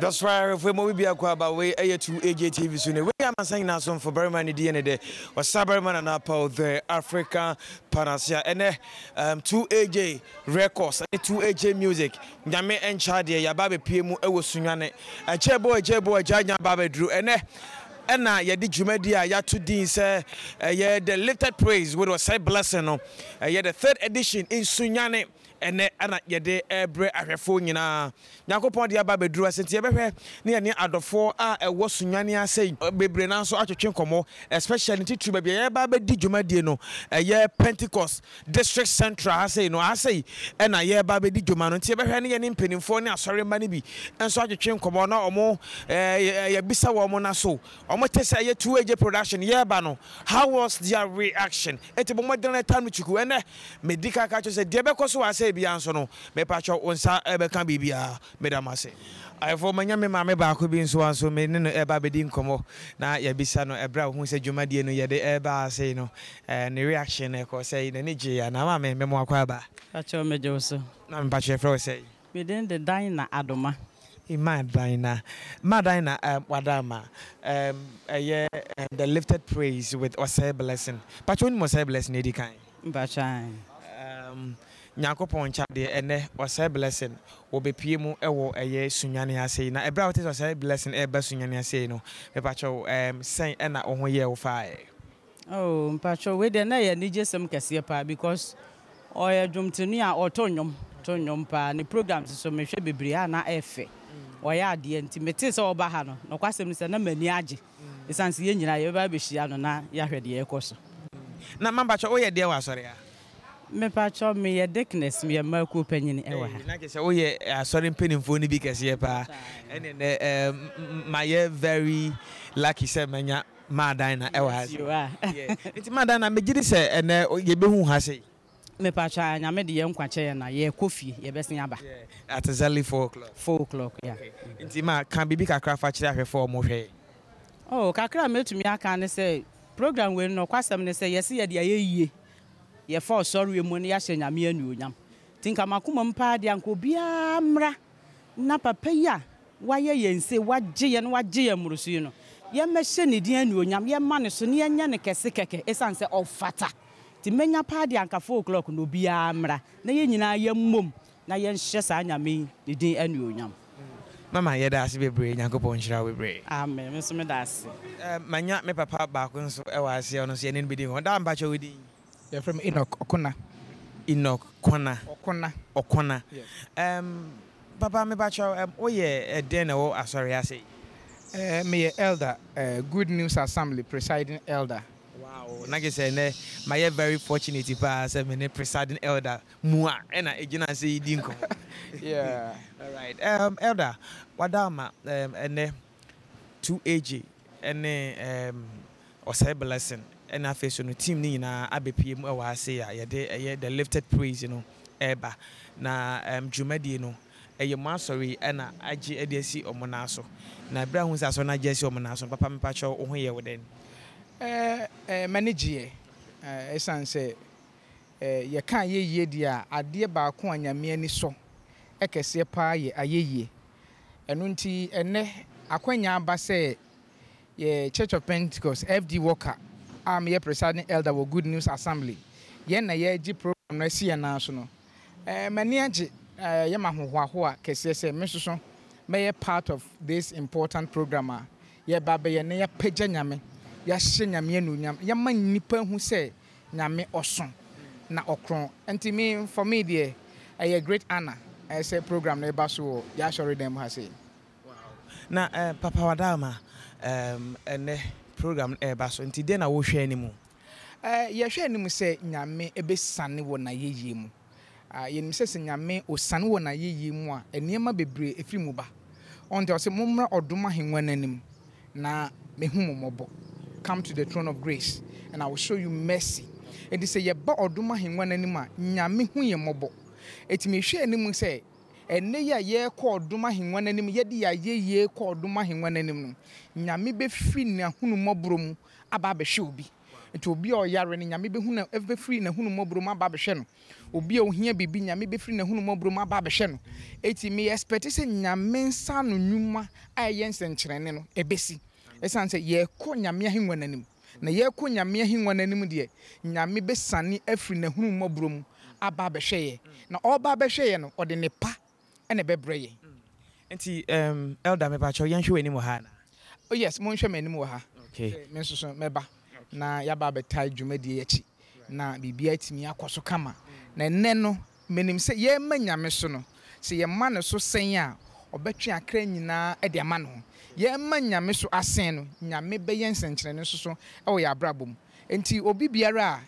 That's why if we move be a kwaba way 2AJ TV soon. We are saying now some for Berman in the end of the day. Or Saberman and Apple the African Panacea and 2AJ Records and 2AJ Music. Nyame and Chadia Yababe PMU Ewo Sunyani. A chairboy Jaja Babe Drew and Anna, ya did Jumedia, ya to Dean, sir, yeah, the lifted praise with Osei Blessing. Yeah, the third edition in Sunyani, and Anna, ya de Ebre, Arafona. Nacopo, the Abbey drew a centimeter near other 4 hours, a was Sunyani, saying, Bebrena, so out of Chincomo, especially to be a Babbe di Jumadiano, a year Pentecost, District Central, I say, no, I say, and a year Babbe di Jumano, Tiberhani and Impenifornia, sorry, Manibi, and so out of Chincomo, or more, a Bisa Womona so. Say 2AJ production, yeah, Bano. How was their reaction? At a moment, then I tell me to go and medical catches a debacoso. I say, Biansono, may patch out on Sir Ebecan Bibia, Madame. I for my young mamma could be in so and so many Ebabedin Como. Now, Yabisano, Ebra, who said Jumadiano, Yade Eba, say no, and the reaction, echo say, the Niji, and I'm a memoir quaba. That's your major, sir. I'm Patrick, say. Within the diner, Adoma. Madina, Wadama, yeah, the lifted praise with Osei Blessing. But when Osei Blessing, Nedi kind. But Nyako Poncha, the Ene, Osei Blessing, will be Pimu, Ewo, a year, Sunyani, I say, now about it Osei Blessing, Eba Sunyani, I say, no, the Pacho, Saint Anna, on year of fire. Oh, Pacho, we deny a Nijesum Cassiapa because Oya Jumtonia or Tonyum Pa, the programs, so may be Brianna Efe. Oya the intimates or Bahano, no question is a number Niaji. It's Sansian, I ever wish Yanona, Yahre the Ecoso. Now, Mambacho, oh, yeah, there was sorry. Me patcho me a dickness, me a mercou penny. Like I say, oh, yeah, sorry, penny phony because ye pa. And then my very lucky said, Mania, Madina, Ewas. You are. It's Madana, me did say, and you be who has it. Me pacha and I made the young quacha and I hear coffee, your best neighbor. At exactly 4 o'clock. 4 o'clock, yeah. Intima can be big a craft actually for more. Oh, Kakra met me, I can say, program will no question, say, yes, yeah, dear ye. Your four sorry money, I say, I'm here, Nunyam. Think I'm a common party, Uncle Biamra. Napa paya. Why ye say what J and what J and Murusino. Ye machine, dear Nunyam, ye man, so near Yanaka Sekeke, a sunset of fatter. The many party and 4 o'clock no be amra. Nay, your mum, Nayan Shasanya me, the day and you. Mamma, yet I see a brain, Uncle Poncha will break. Amen, Miss Medas. My yard may papa back on so I see on seeing anybody on down by your wedding. You're from Enoch O'Connor. Papa, me bacho, oh, yeah, a dinner, oh, sorry, I say. May elder, Good News Assembly, presiding elder. Wow, like I said, my very fortunate pass and a presiding elder, Mua, and I didn't say Dinko. Yeah, all right. Elder, Wadama, and 2AJ, and Osei Blessing, and I face on the team Nina, ABPM, or I say, I had the lifted praise, you know, Eba, na Jumedino, a Yamasori, and I GADC or Monaso. Now, Browns are so not Jesse or Monaso, Papa Mpacho, or here within. Manager, San say, you can't ye, dear, I dear Barco and your many so. I can see a pie, a ye. And unti, and ne, a quenya basse, ye Church of Pentecost, FD Walker, I'm ye presiding elder with Good News Assembly. Yen a ye program, I see a national. Manager, Yamahu Wahua, Cassia, Mrs. May a part of this important programmer. Ye baby, and ye pajaname. Yes, Yamian, Yaman Nippon who say, Name Oson, Na Okron. And to me, for me, dear, a great honor. I say, program neighbor, so Yashori them has it. Wow. Now, Papa Wadama, and program airbasso, and today I will share any more. Yashanim say, Name, a best sunny one, I ye him. I am saying, Name, or sun one, I ye him one, and Yama be brave if you move. On the Osimumra or Duma him one enemy. Na me whom mobo. Come to the throne of grace, and I will show you mercy. And they say, "Ye ba oduma hingwan anima nyame hu ye mobo." It me hwe anim say, "Enne ya ye ko oduma hingwan anim ye de ya ye ko oduma hingwan anim no. Nyame be firi na hunu mobro mu aba be hwe obi." It will be all yarning, and maybe who ever free in a Hunumo Bruma Babashano. Obio here be being a maybe free in a Hunumo Bruma Babashano. 80 may expectation Yamen San Numa, I Yens and Cheneno, a Bessie. A son said, Ye conya mere him one enemy. Na ye conya mere him one enemy, dear. Yammy be sunny every in a Hunumo Brum, a Babashay. Now all Babashayano or the Nepa and a Bebraye. Auntie, Elder Mebacho, Yanshu any more Hana. Oh, yes, Monsieur Menuha. Okay, Mrs. Meba. Na yaba betai jumedi yechi na bibia timi akwaso kama na neno menim se ye manyame so no se ye ma ne so sen a obetwe akra nyina e de ama no ye manyame so asen no nyame be ye nsenkyere ne so so e wo ya brabom enti obi biara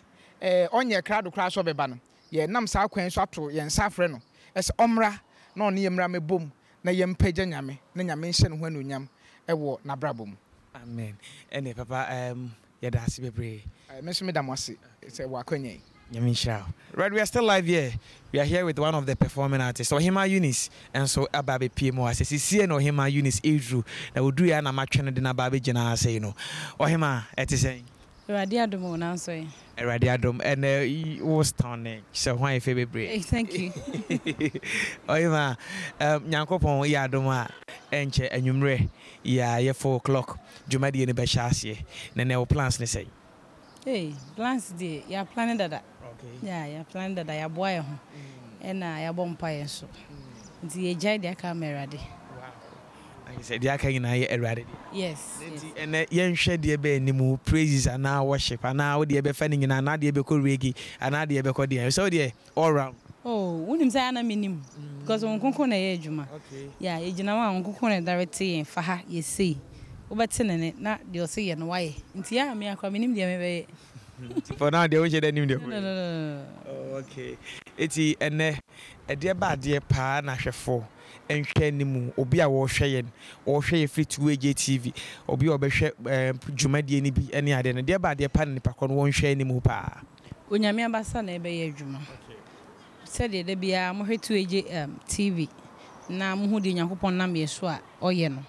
onye krado kra so beba no ye nam sa kwen so ato ye nsafre no ese omra na on ye mra mebom na ye mpagya nyame na nyame nhye ne ho anunyam e wo na brabom amen ene papa That's baby. Mr. Medamasi, it's a Wakonye. Right, we are still live here. We are here with one of the performing artists, Ohemaa Yunis, and so Ababe PMO. I say, Ohemaa Yunis, Adru, that will do an amateur than Ababe Jena, say, you know. Ohima, it is saying. Radiadum, now, say. Radiadum, and it was town. So, why if you be thank you. Ohima, Yankopon, Yadoma, Enche, and Yumre, yeah, 4 o'clock. Jumadi any beshasye, then your plans they say. Hey, plans dear, you are planning that. Okay. Yeah, you are planning that. You are boy, and I are bomb pie so. The AJ they come ready. Wow. I said they are coming here ready. Yes. And you share the be any praises and now worship and now the be finding and now the be call reggae and now the be call the so the all round. Oh, we didn't say anything because we don't know any Juma. Okay. Yeah, Juma we don't know directly and Faha you see. Obatinene na de say ye no waye nti ya me akwa menim de me be for now de wo je de nim de no okay eti ene ede ba de pa na hwefo enhwe nimu obi a wo hwe ye wo hwe ye free 2AJ TV obi o be hwe dwumadie ni bi ene ade ne de ba de pa ne pa kon wo hwe nimu pa onyame abasa na ebe ye dwuma okay said ye de bia mo hwe 2AJ TV na mo hu de yakopon na me so a oye no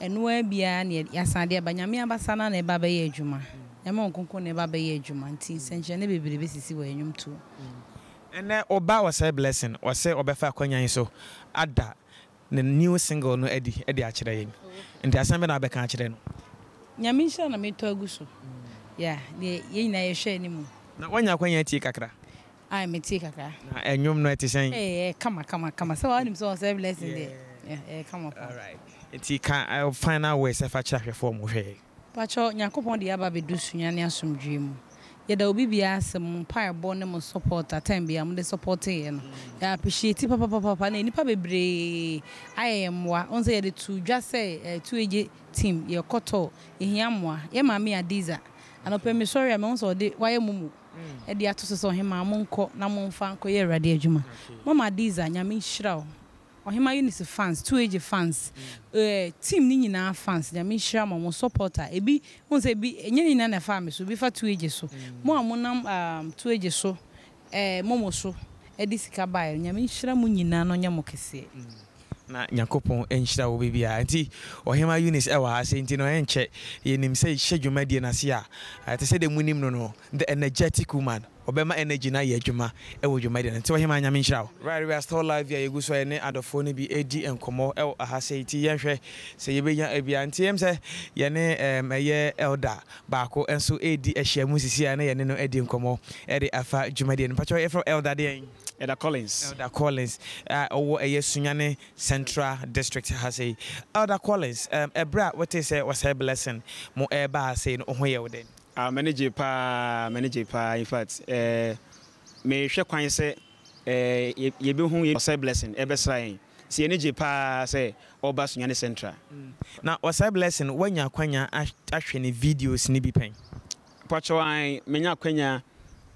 enu abia na yasade abanyame abasa na eba ba ye adwuma ema onkonko na eba ba ye adwuma nti senche na bebere besisi wa enyum tu ene oba Osei Blessing Osei obefa akonyan so ada ne new single no edi akire ye nti asambe na abeka akire no nyame hya na meto aguso yeah ye yina ye hwe ni mu na wonya akonyan tie kakra ai metie kakra na enyum no etisen eh kama so anim so Osei Blessing there yeah come up all right. Iti can I'll find out where self attract reform will be. Pacho, Yakopon the Abba do sunyani asum dream. Yet there will be some pie bonum support at time be among the supporting. I appreciate Papa and Pabe. I am one say the two just say 2AJ team, your cotto, Yamwa, Yamami Adiza, and open me sorry amongst or the Wayamumu. At the Atos saw him among Namon Fanco Radiajuma. Mama Adiza, Yamin Shrow. Ohemaa Yunis fans, 2AJ fans, team nina fans, they mean Shama was supporter. Ebi, once a be any nana family, so before 2AJ so. More monam 2AJ so, Momo so, Edisica by Yamin Shramunina no Yamokese. Na Yakopon and Shra will be auntie, Ohemaa Yunis ewa, Saint no enche, in him say, Shadu Medianasia. I said the winim no, the energetic woman. Obema energy na yejuma e wo dwuma de na to hima nyame nhyraw right we are still live here yegu so ene adofo ne bi edi enkomo e ahase ti yenhwe se yebenya abia ntem se yene eye elder baako enso edi ehyiamu sisia na yene no edi enkomo e de afa dwuma de ne pacho e from elder de en elder collins owo eye sunyani central district ahase elder collins ebra what is Osei Blessing mo e ba say no ho ye wo de manage pa in fact me hwe kwan se ye be hu Osei Blessing e be srain se energy pa se oba sunyani central na Osei Blessing wanya kwanya ahwe ne videos ni bi pen pacho an menya kwanya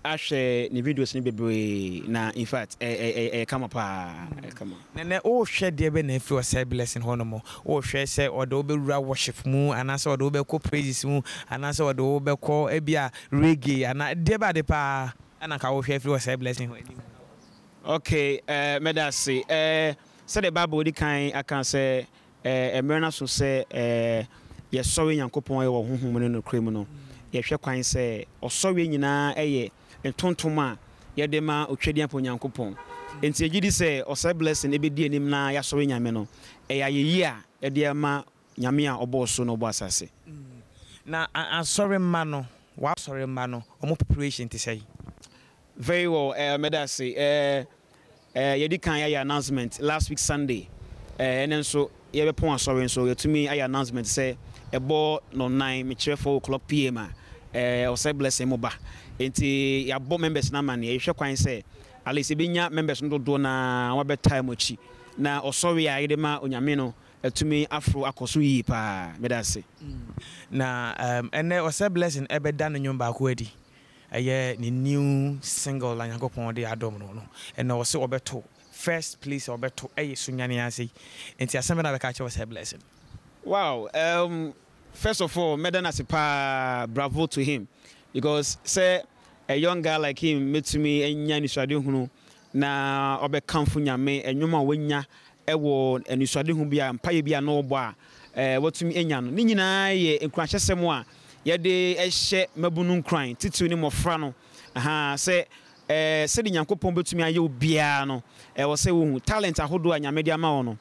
ahwe ne videos ni bebre na in fact kama pa kama na o hwe de be na fi Osei Blessing hono mo o hwe se o de obewura worship mu anase o de obekọ praises mu anase o de obekọ ebia reggae ana de ba de pa ana ka o hwe fi Osei Blessing okay medasi se de Bible di kan akan se emerna so se ye sorry Yakopon e wo honhom no krem no yɛhwɛ kwan sɛ ɔsɔwe nyinaa ɛyɛ ntontoma yɛde ma otwedi ampo Nyankopɔn enti yɛgidi sɛ Osei Blessing ebedi anim na yɛsɔwe nyame no ɛyɛ yeye a yɛde ma nyame a ɔbɔ so no ɔbɔ asase na asɔre ma no wa asɔre ma no ɔmo preparation te sɛ very well medasi yɛdi kan yɛ announcement last week Sunday and then so yɛbɛpɔn asɔre so yɛtumi ayɛ announcement sɛ ebo no 9 me chere 4 o'clock PM Osei Blessing mo ba enti ya bo members na mane ehwe kwan se alese benya members no do na wa time ochi na osori ayi de ma onyame no etumi afro akoso yi pa medase na ene Osei Blessing ebe da no nyomba ko edi eye ni new single la Nyankopon de adom no ene Osei obeto first place obeto eye sunyani ase enti asem na be ka che Osei Blessing. Wow, first of all, Medanasipa, bravo to him. Because, say, a young guy like him, met to me, and Yan Isadihunu, na Obe Kamfunya, me, and Yuma Winya, Ewo, and Isadihubia, and Payabia no bar, what to me, Enyan, Ninina, and Crashes Samoa, Yade, Eshe, Mabunun crying, Titu Nimofrano, aha, say, Sedi Nyankopon to me, I you Biano, I was saying, talent, I hold do, and Yamedia Maono.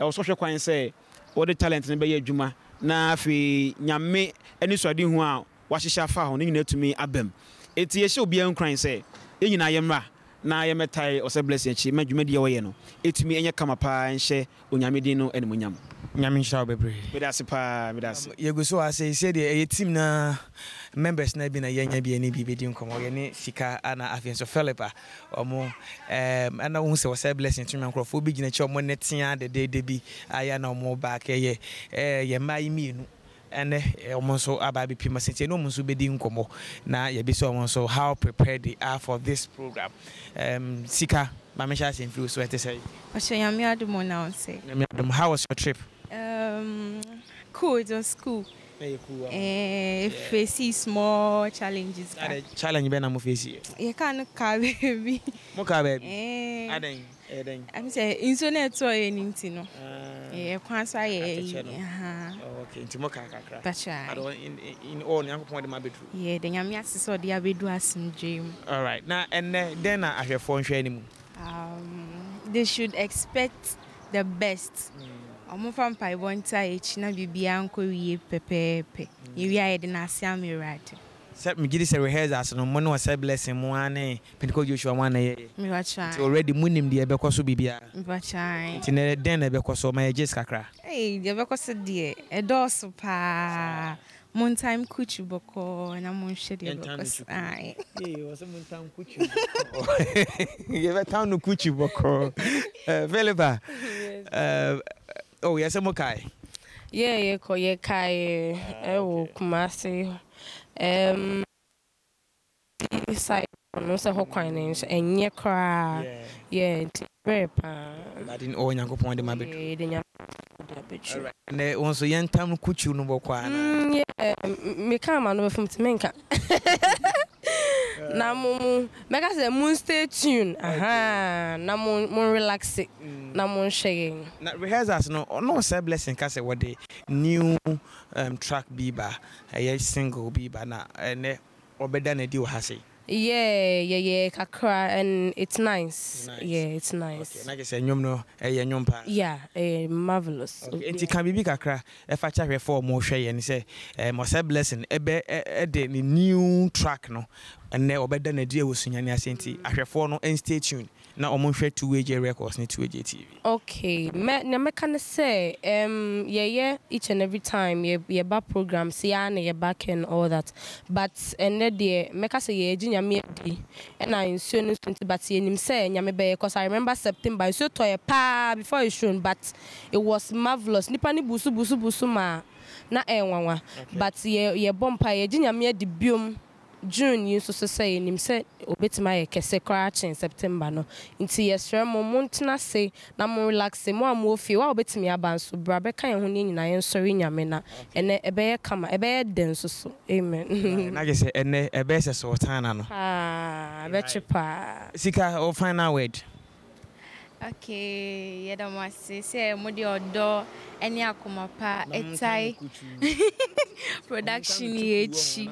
I was social quite say, all the talent in the Juma, na fi nyame any swadi ho a wahihya fa ho ne nyina tumi abem eti ye she obi an kran se ye nyina yemra na ye metai Osei Blessing chi madwuma de ye no etumi enye kama pa nhye onyame din no enmunyam nyame nhya obebre medase pa medase ye go so ase se de ye team na members na bi na ye nya bi ani bi bedi nkomo ye ne sika ana afienso felipa omo ana wo se Osei Blessing tumi nkrofo bi gina che omo netia de de bi aya na omo ba ka ye ye mai mi nu ene omo so aba bi pima se no omo so bedi nkomo na ye bi so omo so how prepared they are for this program sika mamisha se influ so ete say Osei Adom now say how was your trip? Cool, it was cool. Facing small challenges. Challenge be na mo face here. You can ka baby. Mo ka baby. Aden. I'm say internet to anything no. Kwan so aye. Okay, ntimo ka kakra. I don't in all Nyankopon de ma bedru. Yeah, de nyame ase so de abedu asim dream. All right. Now and then na ahwefo nhwe animu. They should expect the best. I'm from Paiwanta, it's not Bianco, ye pepe. You are in a Sammy rat. Set me get this rehearsal, no one was a blessing, one Pentecost Joshua 1 year. Already moon him the Abecoso Bibia. But I then Abecoso, my Jessica. Hey, the Abecoso dear, a dorsal pa. Moon time kuchu boko, and I'm on shady. I was a moon time kuchu. You have a town of kuchu boko. Veliba. Oh, yes, I'm okay. Yeah, Koyekai, I will come. Side on us a whole coinage and ye cry. Yeah, very pan. I didn't own Uncle Point in my bed. And they also young Tam Kuchu no more quiet. Yeah, me come over from Timenka. Namu, make us a moon stay tuned. Aha, Namu more relaxing, Namu shaking. Now, rehearsals no Osei Blessing cast what the new track Biba, a single Biba na and Obedane do Hasi. Yeah, Kakra, and it's nice. Yeah, it's nice. Like I said, Yumno, a Yumpa. Yeah, marvelous. It can be Kakra, if I check for more share and say, Osei Blessing, a new track, no, and there better than a deal with Sunyani Asenti. I refer no and stay tuned. Now, I'm on 2AJ Records, not 2AJ TV. Okay, I can say, each and every time, your back program, Sian, your back and all that. But, and then, dear, make us a and I soon but see him say, because I remember September, so to a pa before you shown, but it was marvelous. Nipani busu busu busuma, na ewanwa, but ye bompa, ye jinyamia debium. June used to say in him said, Obit my case crash in September. No, into yes, Montina say, Namu relaxing, more movie, while bit me a band so Brabeca and Hunin and I am sorry, Yamena, and a bear come, a bear dance. Amen. I guess a bear so Tanano. Ah, betcha pa. Sika or find out. Okay, yada masi se mudi odo eni akumapa etai production echi.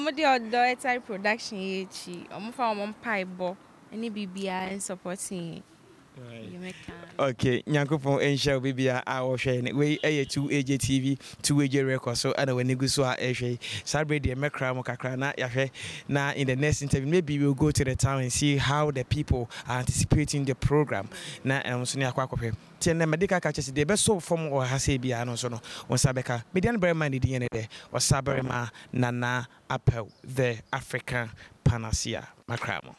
Mudi odo etai production echi. Omufa ompai bo eni bibia supporting. Right. Okay, Nyankopon enhye obibia a wo hwe ne we eye 2AJ TV 2AJ Records so ana we negu so a ehwe sabre de mekra mo kakra na yahwe na in the next interview maybe we will go to the town and see how the people are anticipating the program na so ne akwa akophe ti na medical catches de be so form or hase bia no so no won sabeka median berman de de de o sabrema nana apel the African Panacea makramo.